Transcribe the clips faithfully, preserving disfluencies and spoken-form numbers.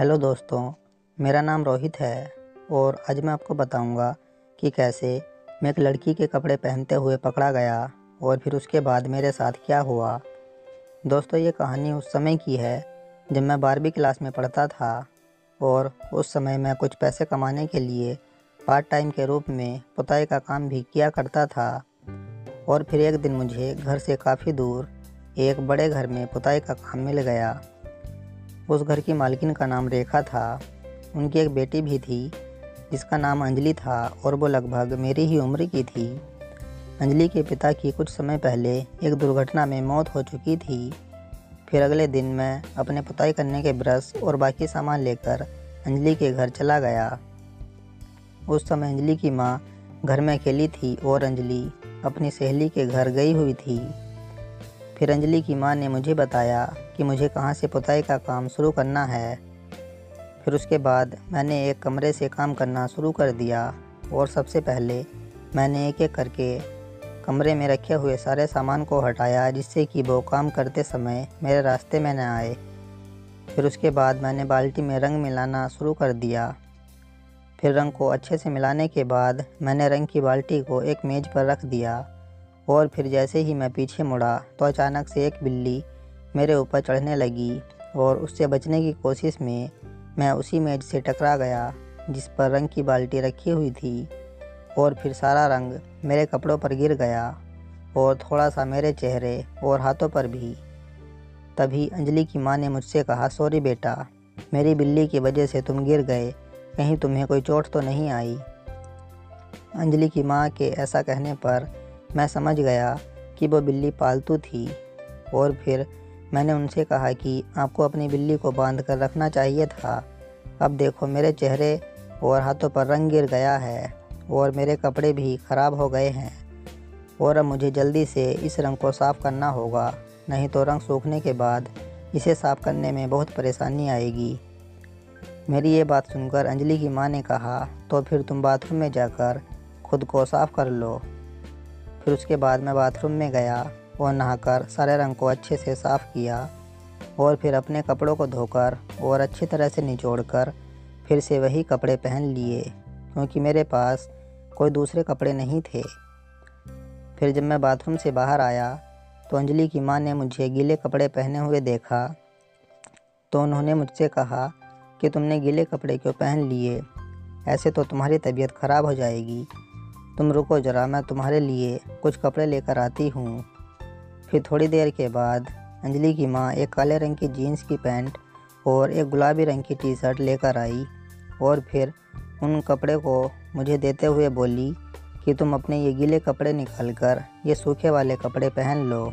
Hello दोस्तों, मेरा नाम रोहित है और आज मैं आपको बताऊंगा कि कैसे मैं एक लड़की के कपड़े पहनते हुए पकड़ा गया और फिर उसके बाद मेरे साथ क्या हुआ। दोस्तों, ये कहानी उस समय की है जब मैं बारहवीं क्लास में पढ़ता था और उस समय मैं कुछ पैसे कमाने के लिए पार्ट टाइम के रूप में पुताई का काम भी किया करता था। और फिर एक दिन मुझे घर से काफ़ी दूर एक बड़े घर में पुताई का काम मिल गया। उस घर की मालकिन का नाम रेखा था। उनकी एक बेटी भी थी जिसका नाम अंजलि था और वो लगभग मेरी ही उम्र की थी। अंजलि के पिता की कुछ समय पहले एक दुर्घटना में मौत हो चुकी थी। फिर अगले दिन मैं अपने पुताई करने के ब्रश और बाकी सामान लेकर अंजलि के घर चला गया। उस समय अंजलि की माँ घर में अकेली थी और अंजलि अपनी सहेली के घर गई हुई थी। फिर अंजलि की माँ ने मुझे बताया कि मुझे कहाँ से पुताई का काम शुरू करना है। फिर उसके बाद मैंने एक कमरे से काम करना शुरू कर दिया और सबसे पहले मैंने एक एक करके कमरे में रखे हुए सारे सामान को हटाया जिससे कि वो काम करते समय मेरे रास्ते में न आए। फिर उसके बाद मैंने बाल्टी में रंग मिलाना शुरू कर दिया। फिर रंग को अच्छे से मिलाने के बाद मैंने रंग की बाल्टी को एक मेज़ पर रख दिया और फिर जैसे ही मैं पीछे मुड़ा तो अचानक से एक बिल्ली मेरे ऊपर चढ़ने लगी और उससे बचने की कोशिश में मैं उसी मेज से टकरा गया जिस पर रंग की बाल्टी रखी हुई थी। और फिर सारा रंग मेरे कपड़ों पर गिर गया और थोड़ा सा मेरे चेहरे और हाथों पर भी। तभी अंजलि की माँ ने मुझसे कहा, सॉरी बेटा, मेरी बिल्ली की वजह से तुम गिर गए, कहीं तुम्हें कोई चोट तो नहीं आई। अंजलि की माँ के ऐसा कहने पर मैं समझ गया कि वो बिल्ली पालतू थी। और फिर मैंने उनसे कहा कि आपको अपनी बिल्ली को बांध कर रखना चाहिए था, अब देखो मेरे चेहरे और हाथों पर रंग गिर गया है और मेरे कपड़े भी ख़राब हो गए हैं और अब मुझे जल्दी से इस रंग को साफ़ करना होगा, नहीं तो रंग सूखने के बाद इसे साफ़ करने में बहुत परेशानी आएगी। मेरी ये बात सुनकर अंजलि की माँ ने कहा, तो फिर तुम बाथरूम में जाकर खुद को साफ़ कर लो। फिर उसके बाद मैं बाथरूम में गया और नहाकर सारे रंग को अच्छे से साफ़ किया और फिर अपने कपड़ों को धोकर और अच्छी तरह से निचोड़कर फिर से वही कपड़े पहन लिए क्योंकि मेरे पास कोई दूसरे कपड़े नहीं थे। फिर जब मैं बाथरूम से बाहर आया तो अंजलि की माँ ने मुझे गीले कपड़े पहने हुए देखा तो उन्होंने मुझसे कहा कि तुमने गीले कपड़े क्यों पहन लिए, ऐसे तो तुम्हारी तबीयत ख़राब हो जाएगी, तुम रुको जरा, मैं तुम्हारे लिए कुछ कपड़े लेकर आती हूँ। फिर थोड़ी देर के बाद अंजलि की माँ एक काले रंग की जीन्स की पैंट और एक गुलाबी रंग की टी शर्ट लेकर आई और फिर उन कपड़े को मुझे देते हुए बोली कि तुम अपने ये गीले कपड़े निकाल कर ये सूखे वाले कपड़े पहन लो।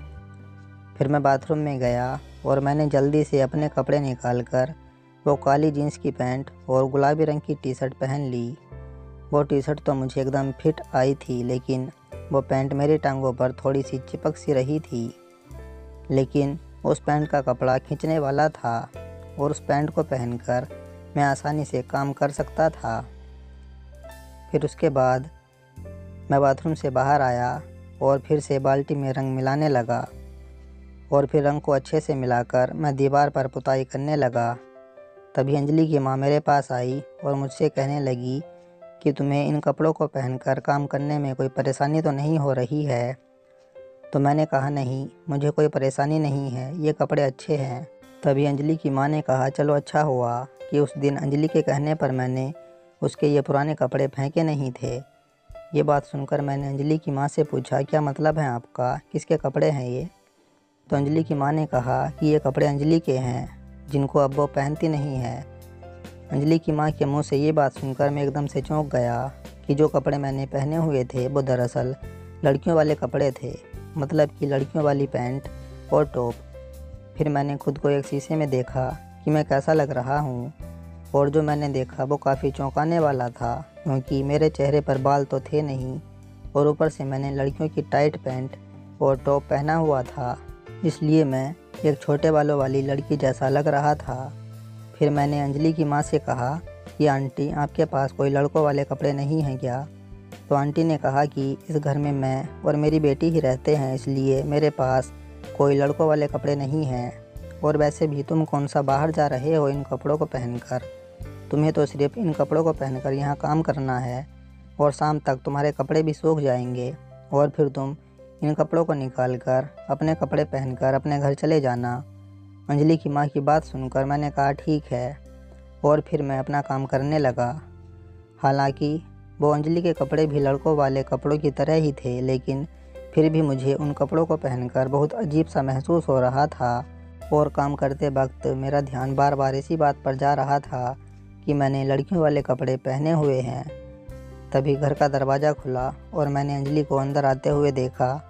फिर मैं बाथरूम में गया और मैंने जल्दी से अपने कपड़े निकाल कर वो काली जीन्स की पैंट और गुलाबी रंग की टी शर्ट पहन ली। वो टी शर्ट तो मुझे एकदम फिट आई थी लेकिन वो पैंट मेरी टांगों पर थोड़ी सी चिपक सी रही थी। लेकिन उस पैंट का कपड़ा खींचने वाला था और उस पैंट को पहनकर मैं आसानी से काम कर सकता था। फिर उसके बाद मैं बाथरूम से बाहर आया और फिर से बाल्टी में रंग मिलाने लगा और फिर रंग को अच्छे से मिलाकर मैं दीवार पर पुताई करने लगा। तभी अंजलि की माँ मेरे पास आई और मुझसे कहने लगी कि तुम्हें इन कपड़ों को पहनकर काम करने में कोई परेशानी तो नहीं हो रही है। तो मैंने कहा, नहीं, मुझे कोई परेशानी नहीं है, ये कपड़े अच्छे हैं। तभी अंजलि की माँ ने कहा, चलो अच्छा हुआ कि उस दिन अंजलि के कहने पर मैंने उसके ये पुराने कपड़े फेंके नहीं थे। ये बात सुनकर मैंने अंजलि की माँ से पूछा, क्या मतलब है आपका, किसके कपड़े हैं ये? तो अंजलि की माँ ने कहा कि ये कपड़े अंजलि के हैं जिनको अब वो पहनती नहीं है। अंजलि की माँ के मुंह से ये बात सुनकर मैं एकदम से चौंक गया कि जो कपड़े मैंने पहने हुए थे वो दरअसल लड़कियों वाले कपड़े थे, मतलब कि लड़कियों वाली पैंट और टॉप। फिर मैंने खुद को एक शीशे में देखा कि मैं कैसा लग रहा हूँ और जो मैंने देखा वो काफ़ी चौंकाने वाला था क्योंकि मेरे चेहरे पर बाल तो थे नहीं और ऊपर से मैंने लड़कियों की टाइट पैंट और टॉप पहना हुआ था, इसलिए मैं एक छोटे बालों वाली लड़की जैसा लग रहा था। फिर मैंने अंजलि की माँ से कहा कि आंटी, आपके पास कोई लड़कों वाले कपड़े नहीं हैं क्या? तो आंटी ने कहा कि इस घर में मैं और मेरी बेटी ही रहते हैं, इसलिए मेरे पास कोई लड़कों वाले कपड़े नहीं हैं और वैसे भी तुम कौन सा बाहर जा रहे हो इन कपड़ों को पहनकर। तुम्हें तो सिर्फ इन कपड़ों को पहनकर यहाँ काम करना है और शाम तक तुम्हारे कपड़े भी सूख जाएंगे और फिर तुम इन कपड़ों को निकालकर अपने कपड़े पहनकर अपने घर चले जाना। अंजलि की माँ की बात सुनकर मैंने कहा ठीक है, और फिर मैं अपना काम करने लगा। हालांकि वो अंजलि के कपड़े भी लड़कों वाले कपड़ों की तरह ही थे, लेकिन फिर भी मुझे उन कपड़ों को पहनकर बहुत अजीब सा महसूस हो रहा था। और काम करते वक्त मेरा ध्यान बार बार इसी बात पर जा रहा था कि मैंने लड़कियों वाले कपड़े पहने हुए हैं। तभी घर का दरवाज़ा खुला और मैंने अंजलि को अंदर आते हुए देखा,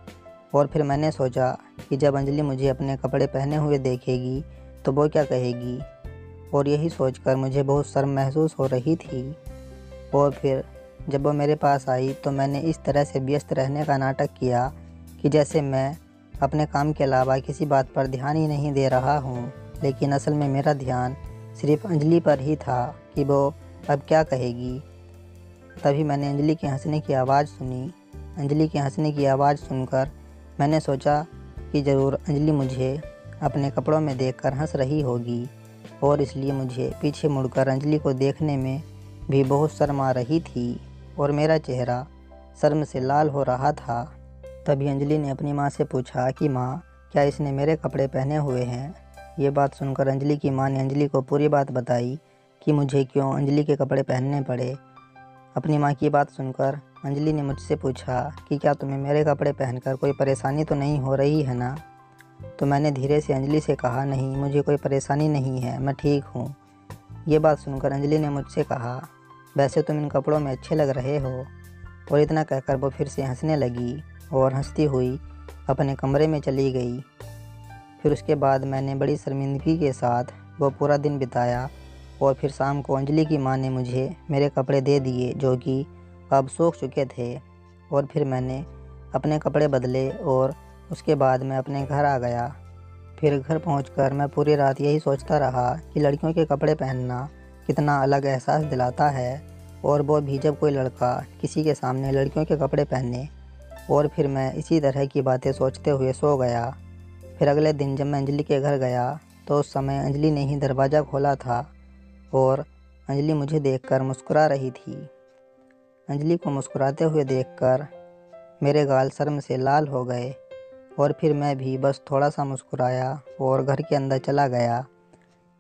और फिर मैंने सोचा कि जब अंजलि मुझे अपने कपड़े पहने हुए देखेगी तो वो क्या कहेगी, और यही सोचकर मुझे बहुत शर्म महसूस हो रही थी। और फिर जब वो मेरे पास आई तो मैंने इस तरह से व्यस्त रहने का नाटक किया कि जैसे मैं अपने काम के अलावा किसी बात पर ध्यान ही नहीं दे रहा हूँ, लेकिन असल में मेरा ध्यान सिर्फ अंजलि पर ही था कि वो अब क्या कहेगी। तभी मैंने अंजलि के हंसने की आवाज़ सुनी। अंजलि के हंसने की आवाज़ सुनकर मैंने सोचा कि ज़रूर अंजलि मुझे अपने कपड़ों में देखकर हंस रही होगी, और इसलिए मुझे पीछे मुड़कर अंजलि को देखने में भी बहुत शर्म आ रही थी और मेरा चेहरा शर्म से लाल हो रहा था। तभी अंजलि ने अपनी माँ से पूछा कि माँ, क्या इसने मेरे कपड़े पहने हुए हैं? ये बात सुनकर अंजलि की माँ ने अंजलि को पूरी बात बताई कि मुझे क्यों अंजलि के कपड़े पहनने पड़े। अपनी माँ की बात सुनकर अंजलि ने मुझसे पूछा कि क्या तुम्हें मेरे कपड़े पहनकर कोई परेशानी तो नहीं हो रही है ना? तो मैंने धीरे से अंजलि से कहा, नहीं, मुझे कोई परेशानी नहीं है, मैं ठीक हूँ। ये बात सुनकर अंजलि ने मुझसे कहा, वैसे तुम इन कपड़ों में अच्छे लग रहे हो। और इतना कहकर वो फिर से हंसने लगी और हंसती हुई अपने कमरे में चली गई। फिर उसके बाद मैंने बड़ी शर्मिंदगी के साथ वो पूरा दिन बिताया, और फिर शाम को अंजलि की माँ ने मुझे मेरे कपड़े दे दिए जो कि अब सूख चुके थे, और फिर मैंने अपने कपड़े बदले और उसके बाद मैं अपने घर आ गया। फिर घर पहुंचकर मैं पूरी रात यही सोचता रहा कि लड़कियों के कपड़े पहनना कितना अलग एहसास दिलाता है, और वो भी जब कोई लड़का किसी के सामने लड़कियों के कपड़े पहने। और फिर मैं इसी तरह की बातें सोचते हुए सो गया। फिर अगले दिन जब मैं अंजलि के घर गया तो उस समय अंजलि ने ही दरवाज़ा खोला था, और अंजलि मुझे देखकर मुस्कुरा रही थी। अंजलि को मुस्कुराते हुए देखकर मेरे गाल शर्म से लाल हो गए, और फिर मैं भी बस थोड़ा सा मुस्कुराया और घर के अंदर चला गया।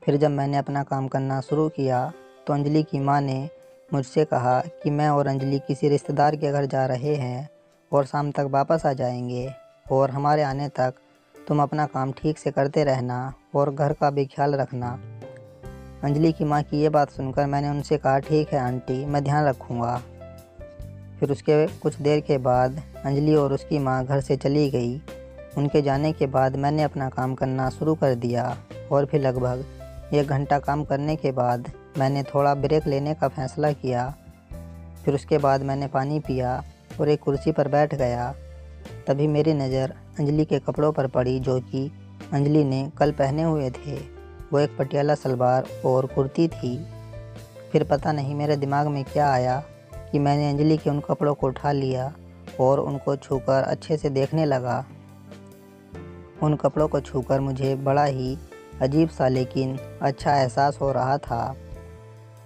फिर जब मैंने अपना काम करना शुरू किया तो अंजलि की माँ ने मुझसे कहा कि मैं और अंजलि किसी रिश्तेदार के घर जा रहे हैं और शाम तक वापस आ जाएंगे, और हमारे आने तक तुम अपना काम ठीक से करते रहना और घर का भी ख्याल रखना। अंजलि की माँ की ये बात सुनकर मैंने उनसे कहा, ठीक है आंटी, मैं ध्यान रखूँगा। फिर उसके कुछ देर के बाद अंजलि और उसकी माँ घर से चली गई। उनके जाने के बाद मैंने अपना काम करना शुरू कर दिया, और फिर लगभग एक घंटा काम करने के बाद मैंने थोड़ा ब्रेक लेने का फ़ैसला किया। फिर उसके बाद मैंने पानी पिया और एक कुर्सी पर बैठ गया। तभी मेरी नज़र अंजलि के कपड़ों पर पड़ी जो कि अंजलि ने कल पहने हुए थे। वो एक पटियाला सलवार और कुर्ती थी। फिर पता नहीं मेरे दिमाग में क्या आया कि मैंने अंजलि के उन कपड़ों को उठा लिया और उनको छूकर अच्छे से देखने लगा। उन कपड़ों को छूकर मुझे बड़ा ही अजीब सा लेकिन अच्छा एहसास हो रहा था,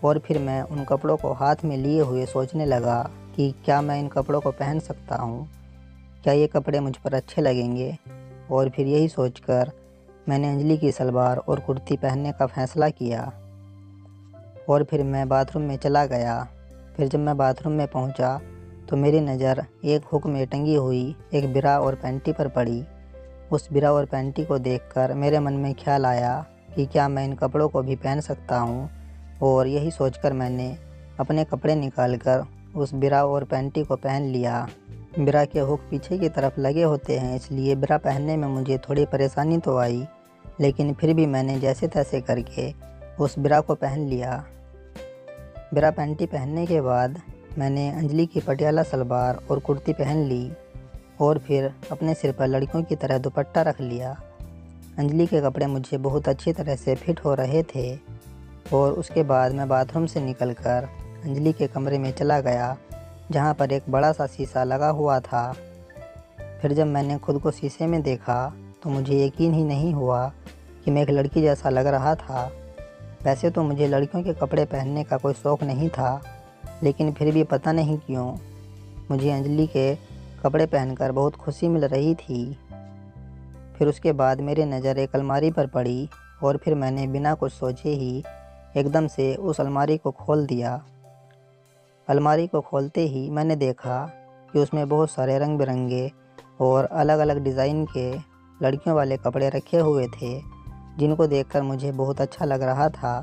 और फिर मैं उन कपड़ों को हाथ में लिए हुए सोचने लगा कि क्या मैं इन कपड़ों को पहन सकता हूँ, क्या ये कपड़े मुझ पर अच्छे लगेंगे। और फिर यही सोचकर मैंने अंजलि की सलवार और कुर्ती पहनने का फ़ैसला किया, और फिर मैं बाथरूम में चला गया। फिर जब मैं बाथरूम में पहुँचा तो मेरी नज़र एक हुक में टंगी हुई एक बिरा और पैंटी पर पड़ी। उस बिरा और पैंटी को देखकर मेरे मन में ख्याल आया कि क्या मैं इन कपड़ों को भी पहन सकता हूँ, और यही सोचकर मैंने अपने कपड़े निकालकर उस बिरा और पैंटी को पहन लिया। बिरा के हुक पीछे की तरफ लगे होते हैं, इसलिए बिरा पहनने में मुझे थोड़ी परेशानी तो आई, लेकिन फिर भी मैंने जैसे तैसे करके उस बिरा को पहन लिया। बिरा पैंटी पहनने के बाद मैंने अंजलि की पटियाला सलवार और कुर्ती पहन ली, और फिर अपने सिर पर लड़कियों की तरह दुपट्टा रख लिया। अंजलि के कपड़े मुझे बहुत अच्छी तरह से फिट हो रहे थे, और उसके बाद मैं बाथरूम से निकलकर अंजलि के कमरे में चला गया जहाँ पर एक बड़ा सा शीशा लगा हुआ था। फिर जब मैंने खुद को शीशे में देखा तो मुझे यकीन ही नहीं हुआ कि कि मैं एक लड़की जैसा लग रहा था। वैसे तो मुझे लड़कियों के कपड़े पहनने का कोई शौक़ नहीं था, लेकिन फिर भी पता नहीं क्यों मुझे अंजलि के कपड़े पहनकर बहुत खुशी मिल रही थी। फिर उसके बाद मेरी नज़र एक अलमारी पर पड़ी और फिर मैंने बिना कुछ सोचे ही एकदम से उस अलमारी को खोल दिया। अलमारी को खोलते ही मैंने देखा कि उसमें बहुत सारे रंग बिरंगे और अलग अलग डिज़ाइन के लड़कियों वाले कपड़े रखे हुए थे, जिनको देखकर मुझे बहुत अच्छा लग रहा था।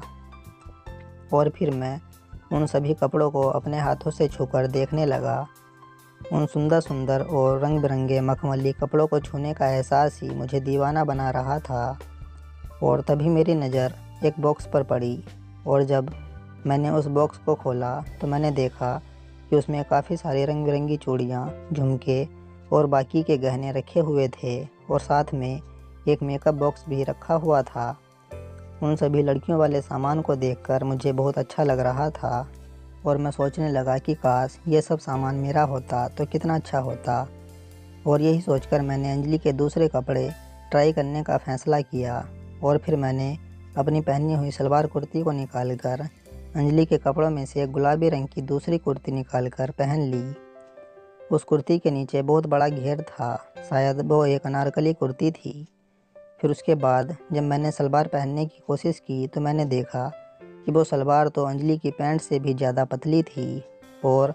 और फिर मैं उन सभी कपड़ों को अपने हाथों से छूकर देखने लगा। उन सुंदर सुंदर और रंग बिरंगे मखमली कपड़ों को छूने का एहसास ही मुझे दीवाना बना रहा था। और तभी मेरी नज़र एक बॉक्स पर पड़ी और जब मैंने उस बॉक्स को खोला तो मैंने देखा कि उसमें काफ़ी सारी रंग बिरंगी चूड़ियाँ, झुमके और बाकी के गहने रखे हुए थे और साथ में एक मेकअप बॉक्स भी रखा हुआ था। उन सभी लड़कियों वाले सामान को देखकर मुझे बहुत अच्छा लग रहा था और मैं सोचने लगा कि काश ये सब सामान मेरा होता तो कितना अच्छा होता। और यही सोचकर मैंने अंजलि के दूसरे कपड़े ट्राई करने का फ़ैसला किया और फिर मैंने अपनी पहनी हुई सलवार कुर्ती को निकालकर अंजलि के कपड़ों में से गुलाबी रंग की दूसरी कुर्ती निकालकर पहन ली। उस कुर्ती के नीचे बहुत बड़ा घेर था, शायद वो एक अनारकली कुर्ती थी। फिर उसके बाद जब मैंने सलवार पहनने की कोशिश की तो मैंने देखा कि वो सलवार तो अंजलि की पैंट से भी ज़्यादा पतली थी और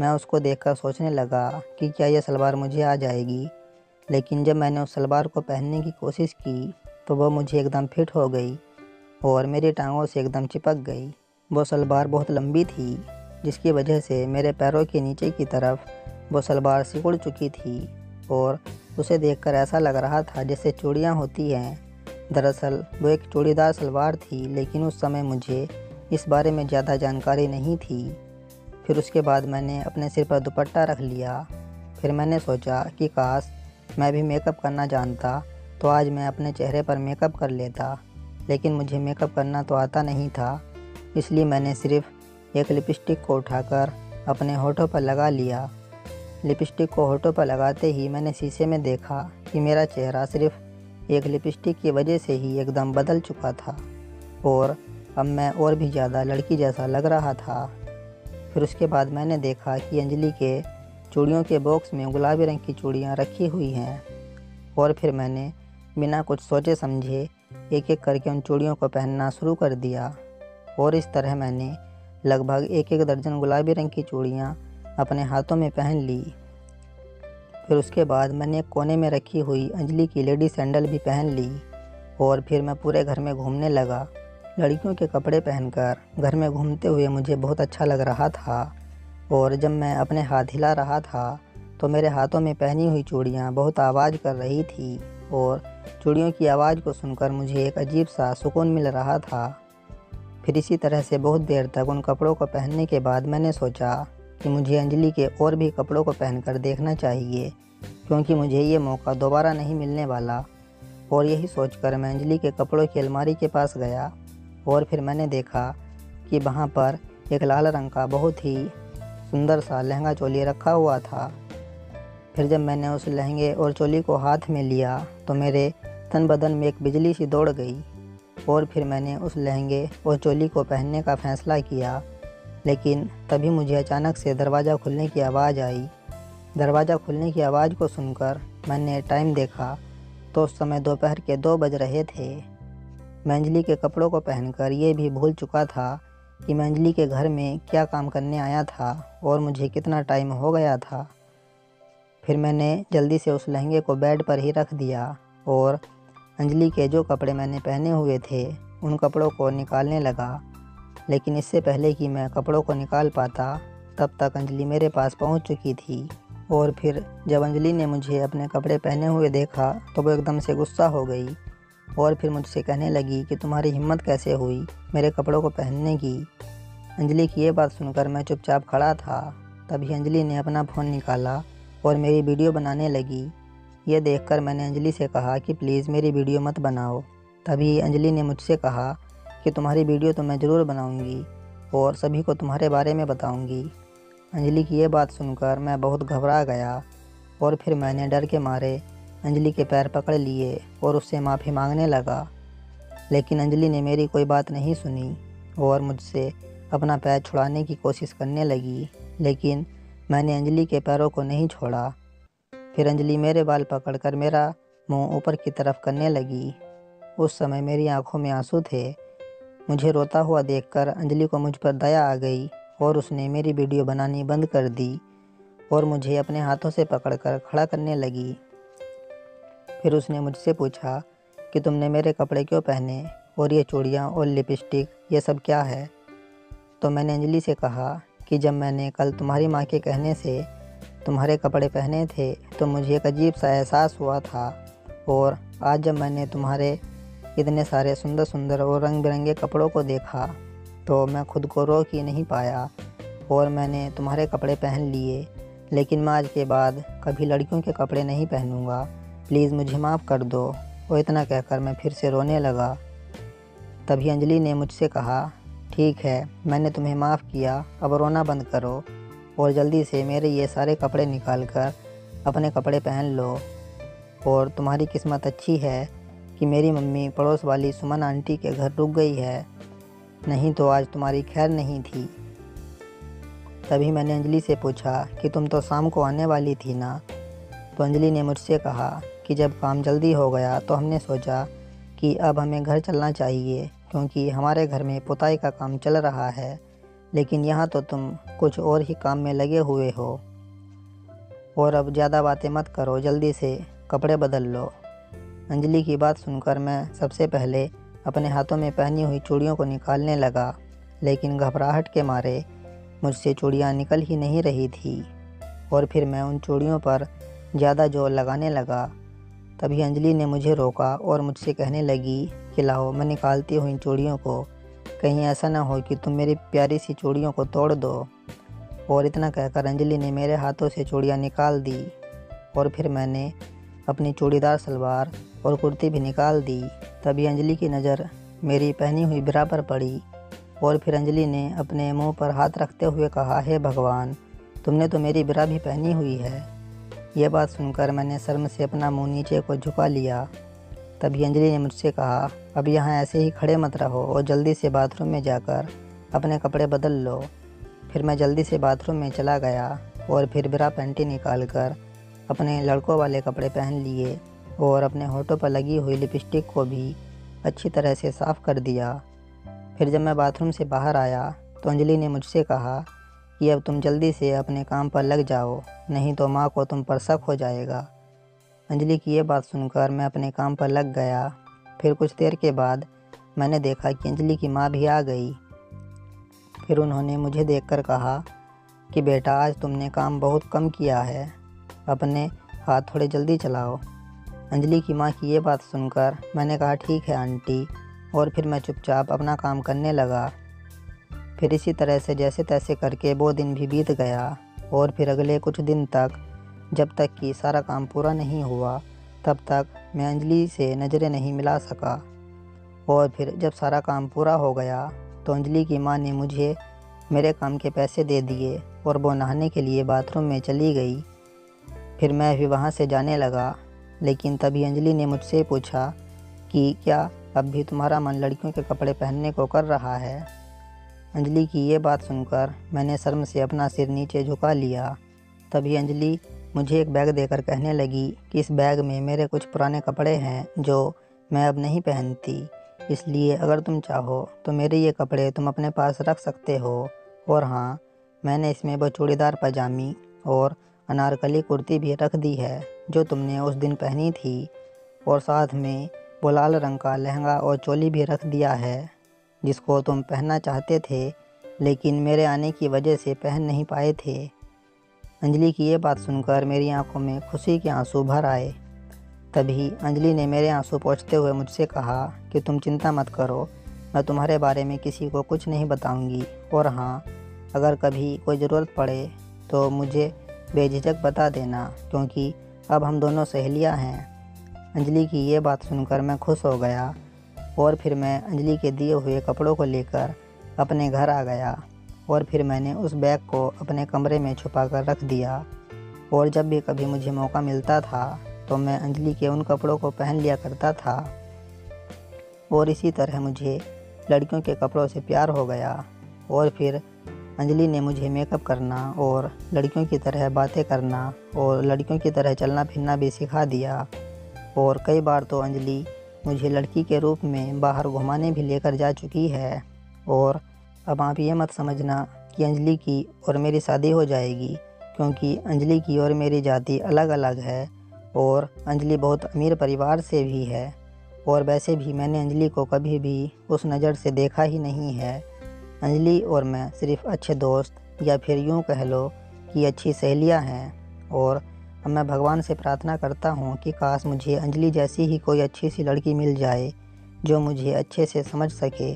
मैं उसको देखकर सोचने लगा कि क्या यह सलवार मुझे आ जाएगी। लेकिन जब मैंने उस सलवार को पहनने की कोशिश की तो वह मुझे एकदम फिट हो गई और मेरी टांगों से एकदम चिपक गई। वो सलवार बहुत लंबी थी, जिसकी वजह से मेरे पैरों के नीचे की तरफ वो सलवार सिकुड़ चुकी थी और उसे देखकर ऐसा लग रहा था जैसे चूड़ियाँ होती हैं। दरअसल वो एक चूड़ीदार सलवार थी, लेकिन उस समय मुझे इस बारे में ज़्यादा जानकारी नहीं थी। फिर उसके बाद मैंने अपने सिर पर दुपट्टा रख लिया। फिर मैंने सोचा कि काश मैं भी मेकअप करना जानता तो आज मैं अपने चेहरे पर मेकअप कर लेता, लेकिन मुझे मेकअप करना तो आता नहीं था, इसलिए मैंने सिर्फ़ एक लिपस्टिक को उठाकर अपने होठों पर लगा लिया। लिपस्टिक को होठों पर लगाते ही मैंने शीशे में देखा कि मेरा चेहरा सिर्फ एक लिपस्टिक की वजह से ही एकदम बदल चुका था और अब मैं और भी ज़्यादा लड़की जैसा लग रहा था। फिर उसके बाद मैंने देखा कि अंजलि के चूड़ियों के बॉक्स में गुलाबी रंग की चूड़ियाँ रखी हुई हैं और फिर मैंने बिना कुछ सोचे समझे एक एक करके उन चूड़ियों को पहनना शुरू कर दिया। और इस तरह मैंने लगभग एक एक दर्जन गुलाबी रंग की चूड़ियाँ अपने हाथों में पहन ली। फिर उसके बाद मैंने एक कोने में रखी हुई अंजलि की लेडी सैंडल भी पहन ली और फिर मैं पूरे घर में घूमने लगा। लड़कियों के कपड़े पहनकर घर में घूमते हुए मुझे बहुत अच्छा लग रहा था और जब मैं अपने हाथ हिला रहा था तो मेरे हाथों में पहनी हुई चूड़ियाँ बहुत आवाज़ कर रही थी और चूड़ियों की आवाज़ को सुनकर मुझे एक अजीब सा सुकून मिल रहा था। फिर इसी तरह से बहुत देर तक उन कपड़ों को पहनने के बाद मैंने सोचा कि मुझे अंजलि के और भी कपड़ों को पहनकर देखना चाहिए, क्योंकि मुझे ये मौका दोबारा नहीं मिलने वाला। और यही सोचकर मैं अंजलि के कपड़ों की अलमारी के पास गया और फिर मैंने देखा कि वहाँ पर एक लाल रंग का बहुत ही सुंदर सा लहंगा चोली रखा हुआ था। फिर जब मैंने उस लहंगे और चोली को हाथ में लिया तो मेरे तन बदन में एक बिजली सी दौड़ गई और फिर मैंने उस लहंगे और चोली को पहनने का फ़ैसला किया। लेकिन तभी मुझे अचानक से दरवाज़ा खुलने की आवाज़ आई। दरवाज़ा खुलने की आवाज़ को सुनकर मैंने टाइम देखा तो उस समय दोपहर के दो बज रहे थे। मैं अंजलि के कपड़ों को पहनकर ये भी भूल चुका था कि मैं अंजलि के घर में क्या काम करने आया था और मुझे कितना टाइम हो गया था। फिर मैंने जल्दी से उस लहंगे को बेड पर ही रख दिया और अंजलि के जो कपड़े मैंने पहने हुए थे उन कपड़ों को निकालने लगा। लेकिन इससे पहले कि मैं कपड़ों को निकाल पाता तब तक अंजलि मेरे पास पहुंच चुकी थी। और फिर जब अंजलि ने मुझे अपने कपड़े पहने हुए देखा तो वो एकदम से गुस्सा हो गई और फिर मुझसे कहने लगी कि तुम्हारी हिम्मत कैसे हुई मेरे कपड़ों को पहनने की। अंजलि की ये बात सुनकर मैं चुपचाप खड़ा था। तभी अंजलि ने अपना फ़ोन निकाला और मेरी वीडियो बनाने लगी। यह देखकर मैंने अंजलि से कहा कि प्लीज़ मेरी वीडियो मत बनाओ। तभी अंजलि ने मुझसे कहा कि तुम्हारी वीडियो तो मैं ज़रूर बनाऊंगी और सभी को तुम्हारे बारे में बताऊंगी। अंजलि की ये बात सुनकर मैं बहुत घबरा गया और फिर मैंने डर के मारे अंजलि के पैर पकड़ लिए और उससे माफ़ी मांगने लगा। लेकिन अंजलि ने मेरी कोई बात नहीं सुनी और मुझसे अपना पैर छुड़ाने की कोशिश करने लगी, लेकिन मैंने अंजलि के पैरों को नहीं छोड़ा। फिर अंजलि मेरे बाल पकड़कर मेरा मुंह ऊपर की तरफ करने लगी। उस समय मेरी आंखों में आंसू थे। मुझे रोता हुआ देखकर अंजलि को मुझ पर दया आ गई और उसने मेरी वीडियो बनानी बंद कर दी और मुझे अपने हाथों से पकड़कर खड़ा करने लगी। फिर उसने मुझसे पूछा कि तुमने मेरे कपड़े क्यों पहने और ये चूड़ियाँ और लिपस्टिक ये सब क्या है। तो मैंने अंजलि से कहा कि जब मैंने कल तुम्हारी माँ के कहने से तुम्हारे कपड़े पहने थे तो मुझे एक अजीब सा एहसास हुआ था, और आज जब मैंने तुम्हारे इतने सारे सुंदर सुंदर और रंग बिरंगे कपड़ों को देखा तो मैं खुद को रोक ही नहीं पाया और मैंने तुम्हारे कपड़े पहन लिए। लेकिन मैं आज के बाद कभी लड़कियों के कपड़े नहीं पहनूंगा, प्लीज़ मुझे माफ़ कर दो। और इतना कहकर मैं फिर से रोने लगा। तभी अंजलि ने मुझसे कहा, ठीक है, मैंने तुम्हें माफ़ किया, अब रोना बंद करो और जल्दी से मेरे ये सारे कपड़े निकाल कर अपने कपड़े पहन लो। और तुम्हारी किस्मत अच्छी है कि मेरी मम्मी पड़ोस वाली सुमन आंटी के घर रुक गई है, नहीं तो आज तुम्हारी खैर नहीं थी। तभी मैंने अंजलि से पूछा कि तुम तो शाम को आने वाली थी ना। तो अंजलि ने मुझसे कहा कि जब काम जल्दी हो गया तो हमने सोचा कि अब हमें घर चलना चाहिए क्योंकि हमारे घर में पुताई का काम चल रहा है, लेकिन यहाँ तो तुम कुछ और ही काम में लगे हुए हो। और अब ज़्यादा बातें मत करो, जल्दी से कपड़े बदल लो। अंजलि की बात सुनकर मैं सबसे पहले अपने हाथों में पहनी हुई चूड़ियों को निकालने लगा, लेकिन घबराहट के मारे मुझसे चूड़ियाँ निकल ही नहीं रही थी और फिर मैं उन चूड़ियों पर ज़्यादा जोर लगाने लगा। तभी अंजलि ने मुझे रोका और मुझसे कहने लगी कि लाओ, मैं निकालती हूँ इन चूड़ियों को, कहीं ऐसा ना हो कि तुम मेरी प्यारी सी चूड़ियों को तोड़ दो। और इतना कहकर अंजलि ने मेरे हाथों से चूड़ियाँ निकाल दी और फिर मैंने अपनी चूड़ीदार सलवार और कुर्ती भी निकाल दी। तभी अंजलि की नज़र मेरी पहनी हुई ब्रा पर पड़ी और फिर अंजलि ने अपने मुंह पर हाथ रखते हुए कहा, हे भगवान, तुमने तो मेरी ब्रा भी पहनी हुई है। यह बात सुनकर मैंने शर्म से अपना मुंह नीचे को झुका लिया। तभी अंजलि ने मुझसे कहा, अब यहाँ ऐसे ही खड़े मत रहो और जल्दी से बाथरूम में जाकर अपने कपड़े बदल लो। फिर मैं जल्दी से बाथरूम में चला गया और फिर ब्रा पैंटी निकाल कर अपने लड़कों वाले कपड़े पहन लिए और अपने होठों पर लगी हुई लिपस्टिक को भी अच्छी तरह से साफ़ कर दिया। फिर जब मैं बाथरूम से बाहर आया तो अंजलि ने मुझसे कहा कि अब तुम जल्दी से अपने काम पर लग जाओ, नहीं तो माँ को तुम पर शक हो जाएगा। अंजलि की यह बात सुनकर मैं अपने काम पर लग गया। फिर कुछ देर के बाद मैंने देखा कि अंजलि की माँ भी आ गई। फिर उन्होंने मुझे देखकर कहा कि बेटा, आज तुमने काम बहुत कम किया है, अपने हाथ थोड़े जल्दी चलाओ। अंजलि की माँ की ये बात सुनकर मैंने कहा, ठीक है आंटी, और फिर मैं चुपचाप अपना काम करने लगा। फिर इसी तरह से जैसे तैसे करके वो दिन भी बीत गया और फिर अगले कुछ दिन तक, जब तक कि सारा काम पूरा नहीं हुआ तब तक, मैं अंजलि से नज़रें नहीं मिला सका। और फिर जब सारा काम पूरा हो गया तो अंजलि की माँ ने मुझे मेरे काम के पैसे दे दिए और वो नहाने के लिए बाथरूम में चली गई। फिर मैं भी वहाँ से जाने लगा, लेकिन तभी अंजलि ने मुझसे पूछा कि क्या अब भी तुम्हारा मन लड़कियों के कपड़े पहनने को कर रहा है। अंजलि की ये बात सुनकर मैंने शर्म से अपना सिर नीचे झुका लिया। तभी अंजलि मुझे एक बैग देकर कहने लगी कि इस बैग में मेरे कुछ पुराने कपड़े हैं जो मैं अब नहीं पहनती, इसलिए अगर तुम चाहो तो मेरे ये कपड़े तुम अपने पास रख सकते हो। और हाँ, मैंने इसमें वो चूड़ीदार पजामी और अनारकली कुर्ती भी रख दी है जो तुमने उस दिन पहनी थी, और साथ में वो लाल रंग का लहंगा और चोली भी रख दिया है जिसको तुम पहनना चाहते थे लेकिन मेरे आने की वजह से पहन नहीं पाए थे। अंजलि की ये बात सुनकर मेरी आंखों में खुशी के आंसू भर आए। तभी अंजलि ने मेरे आंसू पोंछते हुए मुझसे कहा कि तुम चिंता मत करो, मैं तुम्हारे बारे में किसी को कुछ नहीं बताऊंगी, और हाँ, अगर कभी कोई ज़रूरत पड़े तो मुझे बेझिझक बता देना क्योंकि अब हम दोनों सहेलियां हैं। अंजलि की ये बात सुनकर मैं खुश हो गया और फिर मैं अंजलि के दिए हुए कपड़ों को लेकर अपने घर आ गया और फिर मैंने उस बैग को अपने कमरे में छुपा कर रख दिया। और जब भी कभी मुझे मौका मिलता था तो मैं अंजलि के उन कपड़ों को पहन लिया करता था। और इसी तरह मुझे लड़कियों के कपड़ों से प्यार हो गया। और फिर अंजलि ने मुझे मेकअप करना और लड़कियों की तरह बातें करना और लड़कियों की तरह चलना फिरना भी सिखा दिया। और कई बार तो अंजलि मुझे लड़की के रूप में बाहर घुमाने भी लेकर जा चुकी है। और अब आप ये मत समझना कि अंजलि की और मेरी शादी हो जाएगी, क्योंकि अंजलि की और मेरी जाति अलग अलग है और अंजलि बहुत अमीर परिवार से भी है। और वैसे भी मैंने अंजलि को कभी भी उस नज़र से देखा ही नहीं है। अंजलि और मैं सिर्फ़ अच्छे दोस्त या फिर यूँ कह लो कि अच्छी सहेलियाँ हैं। और अब मैं भगवान से प्रार्थना करता हूँ कि काश मुझे अंजलि जैसी ही कोई अच्छी सी लड़की मिल जाए जो मुझे अच्छे से समझ सके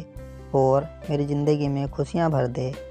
और मेरी ज़िंदगी में खुशियाँ भर दे।